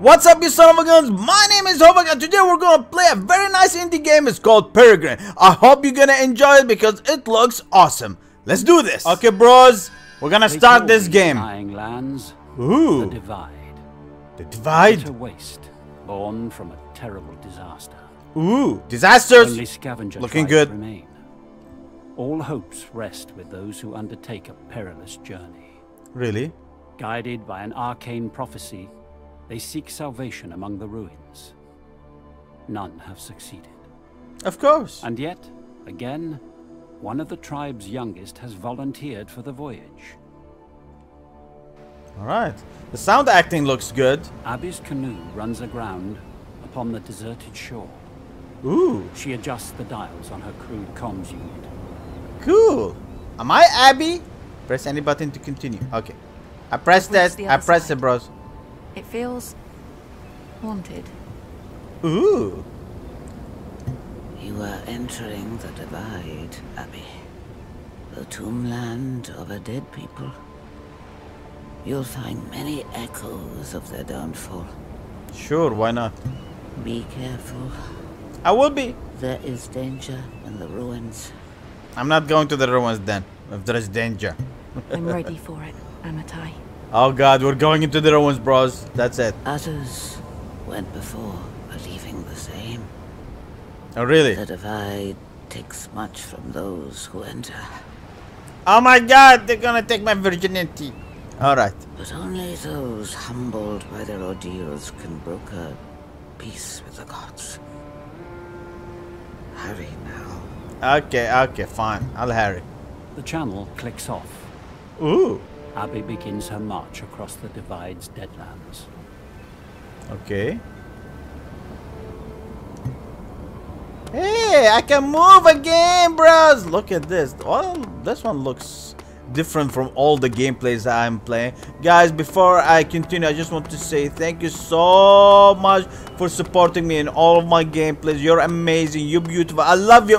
What's up, you son of a guns? My name is Hobak, and today we're gonna play a very nice indie game. It's called Peregrin. I hope you're gonna enjoy it because it looks awesome. Let's do this. Okay, bros, we're gonna start this game. Lands, ooh, the divide. The divide. A waste, born from a terrible disaster. Ooh, disasters. Looking good. Remain. All hopes rest with those who undertake a perilous journey. Really? Guided by an arcane prophecy. They seek salvation among the ruins. None have succeeded. Of course. And yet, again, one of the tribe's youngest has volunteered for the voyage. All right. The sound acting looks good. Abby's canoe runs aground upon the deserted shore. Ooh. She adjusts the dials on her crude comms unit. Cool. Am I Abby? Press any button to continue. Okay. I press that. I press it, bros. It feels haunted. Ooh. You are entering the Divide, Abby. The tombland of a dead people. You'll find many echoes of their downfall. Sure, why not? Be careful. I will be. There is danger in the ruins. I'm not going to the ruins then, if there is danger. I'm ready for it, Amitai. Oh god, we're going into the ruins, bros. That's it. Others went before, believing the same. Oh really? The divide takes much from those who enter. Oh my god, they're gonna take my virginity. Alright. But only those humbled by their ordeals can broker peace with the gods. Hurry now. Okay, okay, fine. I'll hurry. The channel clicks off. Ooh. Abby begins her march across the Divide's deadlands. Okay. Hey, I can move again, bros! Look at this. Well, this one looks different from all the gameplays that I'm playing. Guys, before I continue, I just want to say thank you so much for supporting me in all of my gameplays. You're amazing. You're beautiful. I love you.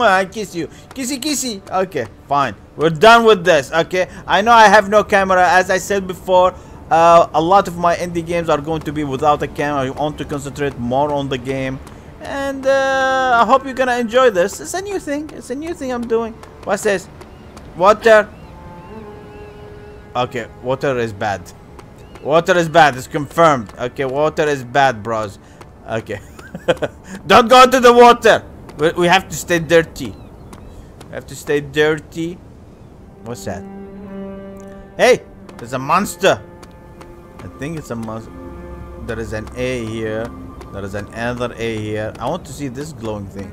I kiss you. Kissy, kissy. Okay, fine. We're done with this, okay? I know I have no camera. As I said before, a lot of my indie games are going to be without a camera. I want to concentrate more on the game. And I hope you're gonna enjoy this. It's a new thing. It's a new thing I'm doing. What's this? Water. Okay, water is bad. Water is bad. It's confirmed. Okay, water is bad, bros. Okay. Don't go into the water. We have to stay dirty. We have to stay dirty. What's that? Hey, there's a monster. I think it's a monster. There is an A here. There is another A here. I want to see this glowing thing.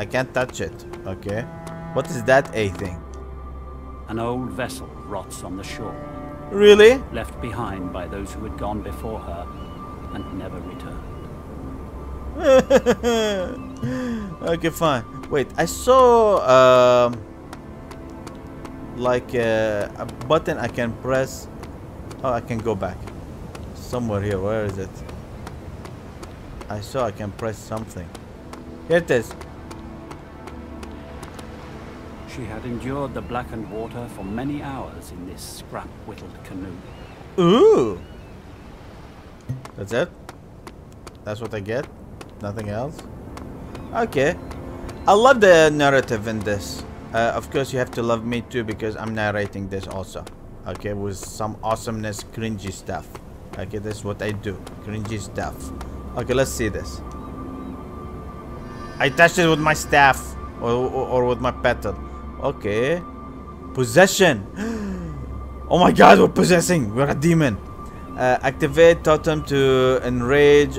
I can't touch it. Okay. What is that A thing? An old vessel rots on the shore. Really? Left behind by those who had gone before her and never returned. Okay, fine. Wait, I saw... like a button I can press. Oh, I can go back somewhere here. Where is it? I saw I can press something. Here it is. She had endured the blackened water for many hours in this scrap whittled canoe. Ooh, that's it. That's what I get. Nothing else. Okay, I love the narrative in this. Of course, you have to love me too because I'm narrating this also. Okay, with some awesomeness, cringy stuff. Okay, that's what I do. Cringy stuff. Okay, let's see this. I touched it with my staff or with my petal. Okay. Possession. Oh my god, we're possessing. We're a demon. Activate totem to enrage.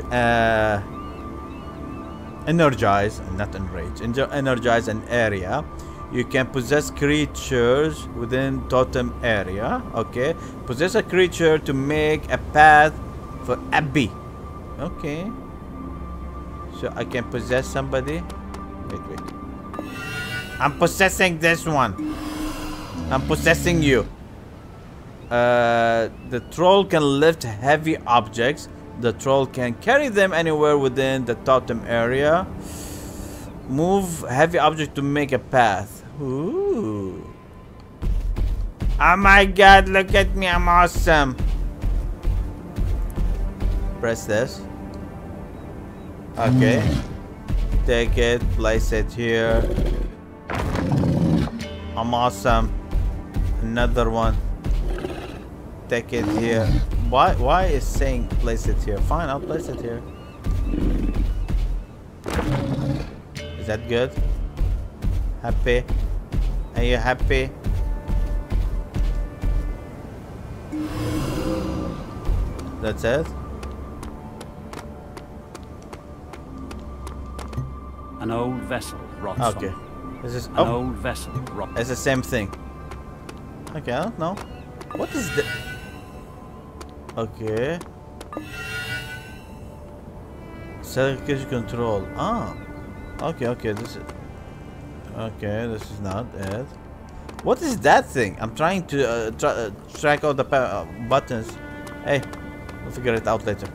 Energize. Not enrage. Energize an area. You can possess creatures within totem area. Okay. Possess a creature to make a path for Abby. Okay. So I can possess somebody. Wait, wait. I'm possessing this one. I'm possessing you. The troll can lift heavy objects. The troll can carry them anywhere within the totem area. Move heavy object to make a path. Ooh. Oh my god, look at me, I'm awesome. Press this. Okay. Take it, place it here. I'm awesome. Another one. Take it here. Why is saying place it here? Fine, I'll place it here. Is that good? Happy? Are you happy? That's it. An old vessel rots on. Okay. This is an old vessel rots on. It's the same thing. Okay, I don't know. What is the... Okay. Circuit control. Ah. Okay, okay, this is... Okay, this is not it. What is that thing? I'm trying to track all the buttons. Hey, we'll figure it out later.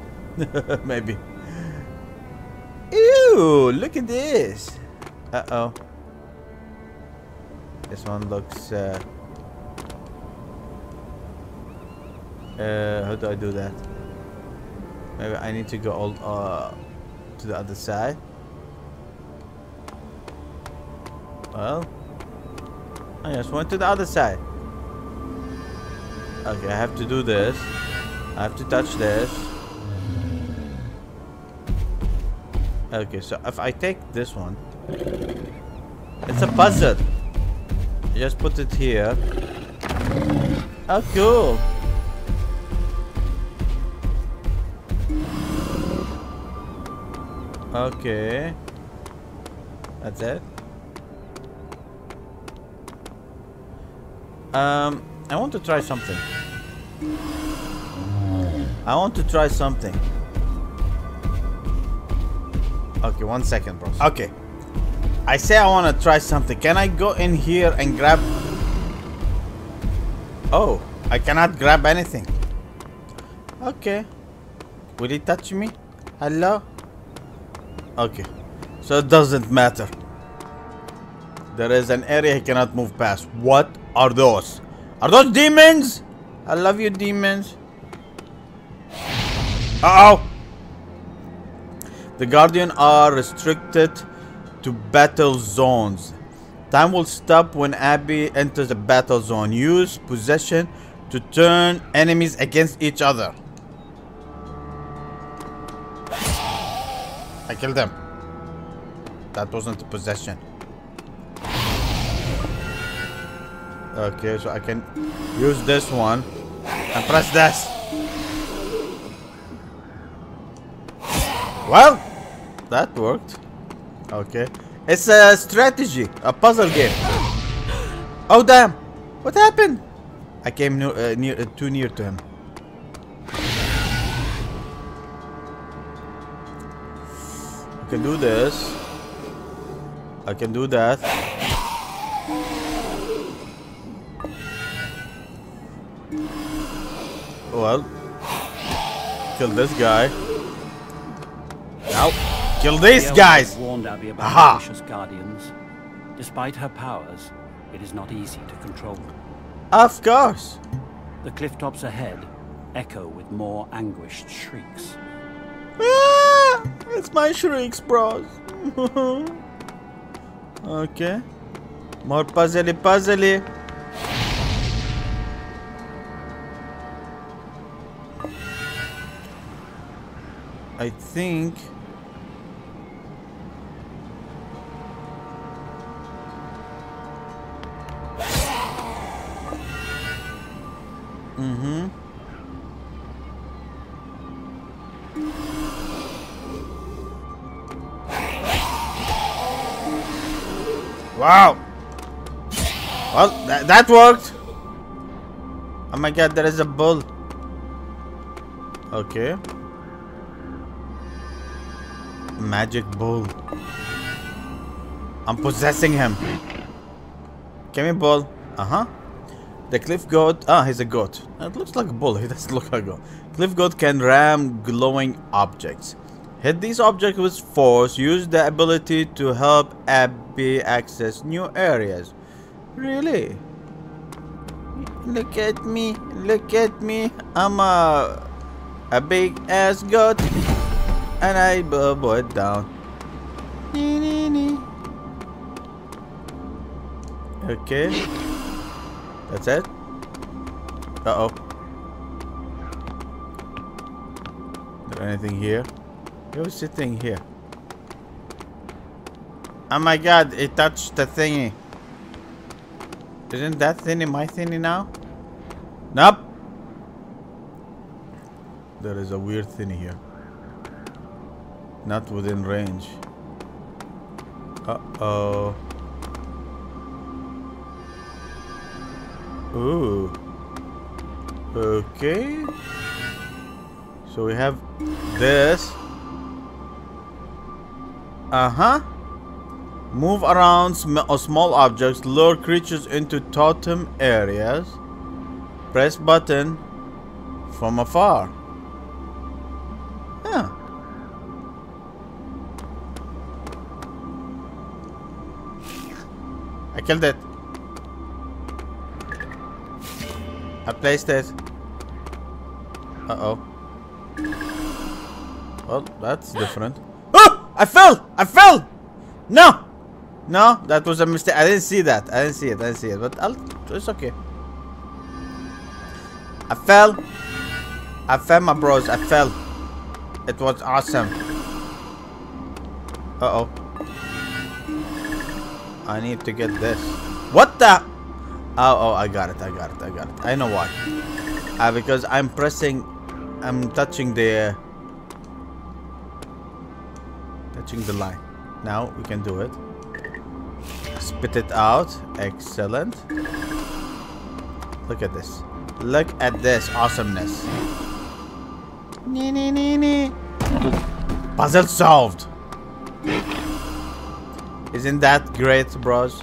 Maybe. Ew, look at this. Uh-oh. This one looks... how do I do that? Maybe I need to go all, to the other side. Well, I just went to the other side. Okay, I have to do this. I have to touch this. Okay, so if I take this one, it's a puzzle. You just put it here. Oh, cool. Okay. That's it. I want to try something. I want to try something. Okay, 1 second, bro. Okay. I say I want to try something. Can I go in here and grab... Oh, I cannot grab anything. Okay. Will it touch me? Hello? Okay. So it doesn't matter. There is an area he cannot move past. What are those? Are those demons? I love you, demons. Uh-oh. The Guardian are restricted to battle zones. Time will stop when Abby enters the battle zone. Use possession to turn enemies against each other. I killed them. That wasn't a possession. Okay, so I can use this one and press this. Well, that worked. Okay. It's a strategy, a puzzle game. Oh, damn. What happened? I came too near to him. I can do this. I can do that. Well, kill this guy. Now, kill these guys! Warned Abby about malicious guardians. Despite her powers, it is not easy to control them. Of course! The clifftops ahead echo with more anguished shrieks. Ah, it's my shrieks, bros. Okay. More puzzly. I think... Wow! Well, that worked! Oh my god, there is a bull. Okay. Magic bull. I'm possessing him. Give me bull. The cliff goat. Ah, he's a goat. It looks like a bull. He doesn't look like a goat. Cliff goat can ram glowing objects. Hit these objects with force. Use the ability to help Abby access new areas. Really? Look at me. Look at me. I'm a a big ass goat, and I blew it down. Okay, that's it. Uh oh. Is there anything here? What was the thing here? Oh my god, it touched the thingy. Isn't that thingy my thingy now? Nope. There is a weird thingy here. Not within range. Uh-oh. Ooh. Okay. So we have this. Uh-huh. Move around small objects, lure creatures into totem areas. Press button from afar. Huh. I killed it. I placed it. Uh-oh. Well, that's different. Oh! I fell! I fell! No! No, that was a mistake. I didn't see that. I didn't see it. I didn't see it. But it's okay. I fell. I fell, my bros. I fell. It was awesome. Uh oh. I need to get this. What the? Oh, I got it. I got it. I got it. I know why. Because I'm pressing. I'm touching the. Touching the line. Now we can do it. Spit it out. Excellent. Look at this. Look at this awesomeness. Nee, nee, nee, nee. Puzzle solved. Isn't that great, bros?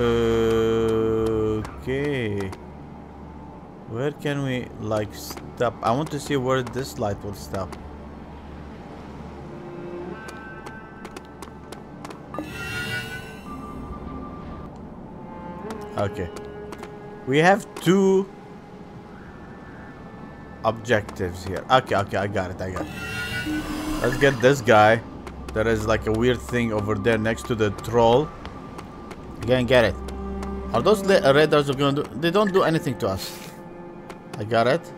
Okay. Where can we, like, stop? I want to see where this light will stop. Okay, we have two objectives here. Okay, okay, I got it, I got it. Let's get this guy. There is like a weird thing over there next to the troll. Again, get it. Are those radars gonna do? They don't do anything to us. I got it.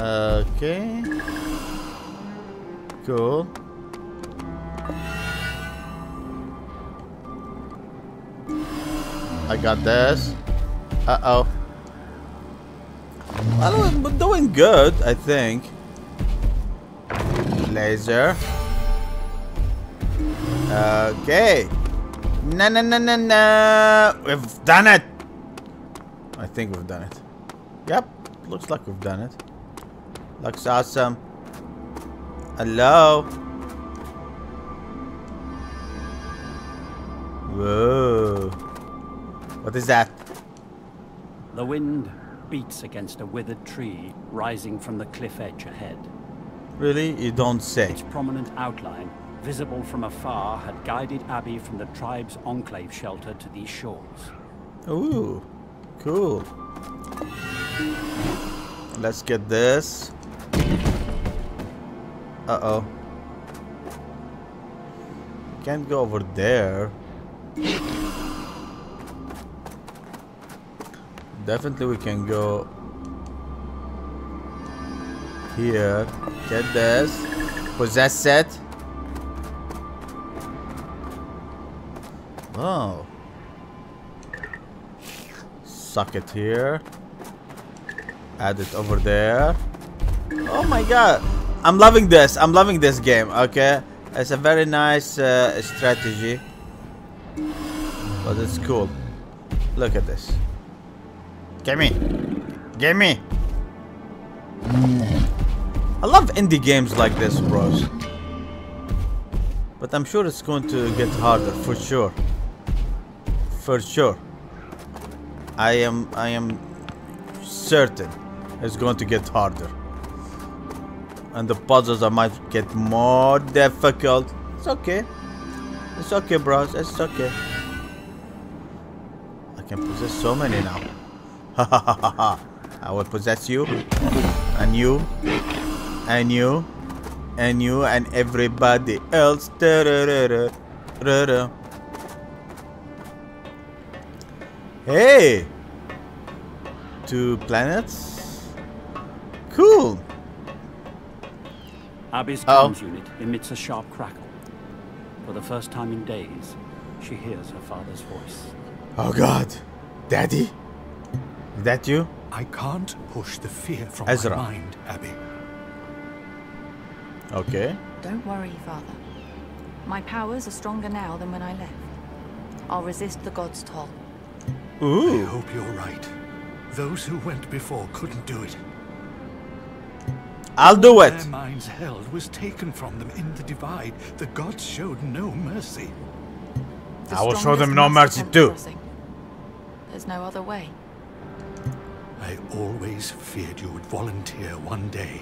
Okay. Cool. I got this. Uh-oh. I'm doing good, I think. Laser. Okay. No, no, no, no, no. We've done it. I think we've done it. Yep. Looks like we've done it. Looks awesome. Hello. Whoa. What is that? The wind beats against a withered tree rising from the cliff edge ahead. Really? You don't say. Its prominent outline, visible from afar, had guided Abby from the tribe's enclave shelter to these shores. Ooh, cool. Let's get this. Uh-oh. Can't go over there. Definitely we can go here, get this, possess it. Oh. Suck it here. Add it over there. Oh my god. I'm loving this. I'm loving this game, okay? It's a very nice strategy. But it's cool. Look at this. Gimme! Gimme! I love indie games like this, bros. But I'm sure it's going to get harder, for sure. For sure. I am certain it's going to get harder. And the puzzles I might get more difficult. It's okay. It's okay, bros. It's okay. can possess so many now. Ha ha ha ha ha. I will possess you, and you, and you, and you, and everybody else. Hey! 2 planets? Cool! Abby's comms unit emits a sharp crackle. For the first time in days, she hears her father's voice. Oh God! Daddy? Is that you? I can't push the fear from my mind, Abby. Okay. Don't worry, Father. My powers are stronger now than when I left. I'll resist the God's toll. Ooh. I hope you're right. Those who went before couldn't do it. I'll do it. All their minds held was taken from them in the Divide. The Gods showed no mercy. I will show them no mercy too. There's no other way. I always feared you would volunteer one day.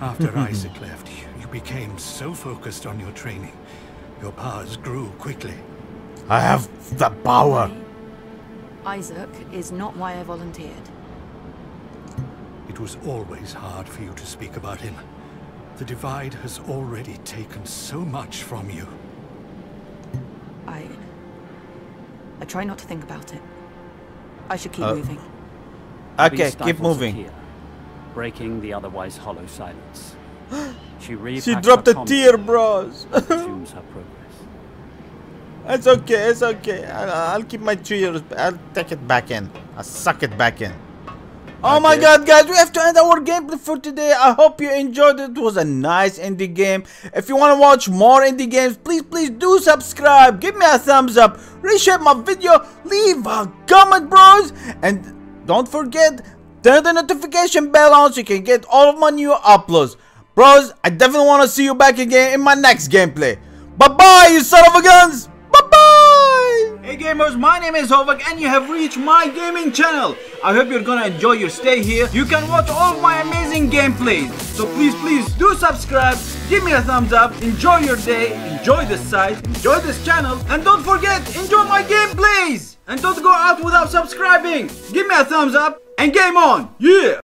After Isaac left, you became so focused on your training. Your powers grew quickly. I have the power. Isaac is not why I volunteered. It was always hard for you to speak about him. The Divide has already taken so much from you. I try not to think about it. I should keep moving. Okay, keep moving. Here, breaking the otherwise hollow silence. She dropped a tear, bros. It's okay, it's okay. I'll keep my tears. I'll take it back in. I'll suck it back in. Oh my God, guys, we have to end our gameplay for today. I hope you enjoyed it. It was a nice indie game. If you want to watch more indie games, please do subscribe. Give me a thumbs up. Reshare my video. Leave a comment, bros. And don't forget, turn the notification bell on so you can get all of my new uploads. Bros, I definitely want to see you back again in my next gameplay. Bye-bye, you son of a guns. Hey gamers, my name is Hovak and you have reached my gaming channel. I hope you're gonna enjoy your stay here. You can watch all my amazing gameplays. So please do subscribe, give me a thumbs up, enjoy your day, enjoy this site, enjoy this channel, and don't forget, enjoy my gameplays! And don't go out without subscribing! Give me a thumbs up and game on! Yeah!